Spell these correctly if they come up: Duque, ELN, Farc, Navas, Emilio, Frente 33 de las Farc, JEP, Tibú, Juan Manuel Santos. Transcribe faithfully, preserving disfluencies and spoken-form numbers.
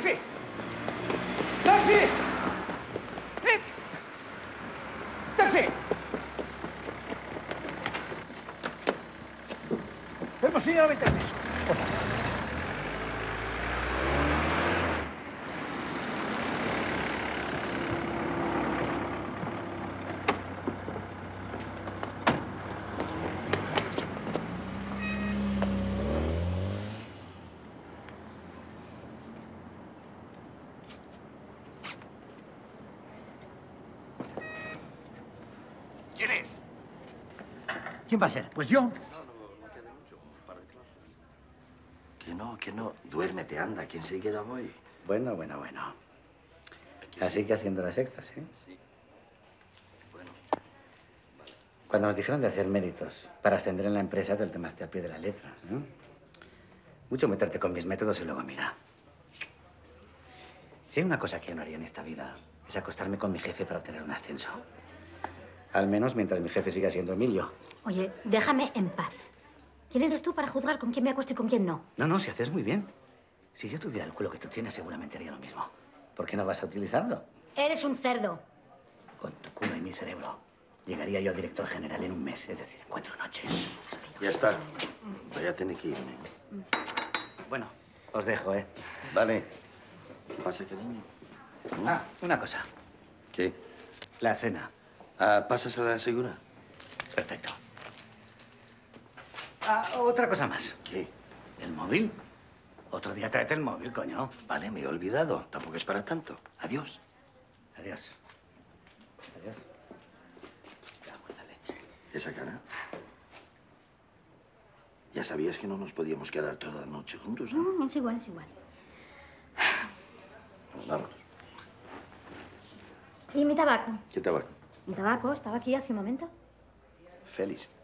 ¡Taxi! ¡Taxi! ¡Taxi! Hemos ido a la ventana. ¿Quién es? ¿Quién va a ser? Pues yo. No, no, no queda mucho, un par de clases. Que no, que no. Duérmete, anda, que enseguida voy. Bueno, bueno, bueno. Así que haciendo las extras, ¿eh? Sí. Bueno. Vale. Cuando nos dijeron de hacer méritos para ascender en la empresa, te lo tomaste al pie de la letra, ¿no? Mucho meterte con mis métodos y luego, mira. Si hay una cosa que yo no haría en esta vida, es acostarme con mi jefe para obtener un ascenso. Al menos mientras mi jefe siga siendo Emilio. Oye, déjame en paz. ¿Quién eres tú para juzgar con quién me acuesto y con quién no? No, no, si haces muy bien. Si yo tuviera el culo que tú tienes, seguramente haría lo mismo. ¿Por qué no vas a utilizarlo? Eres un cerdo. Con tu culo y mi cerebro, llegaría yo a director general en un mes, es decir, en cuatro noches. Ya está. Voy a tener que irme. Bueno, os dejo, ¿eh? Vale. Pasa, cariño. Ah, una cosa. ¿Qué? La cena. Ah, ¿pasas a la segura? Perfecto. Ah, otra cosa más. ¿Qué? ¿El móvil? Otro día tráete el móvil, coño. Vale, me he olvidado. Tampoco es para tanto. Adiós. Adiós. Adiós. Me cago en la leche. ¿Esa cara? Ya sabías que no nos podíamos quedar toda la noche juntos, ¿no? No, es igual, es igual. Pues vamos. ¿Y mi tabaco? ¿Qué tabaco? Mi tabaco estaba aquí hace un momento. Feliz.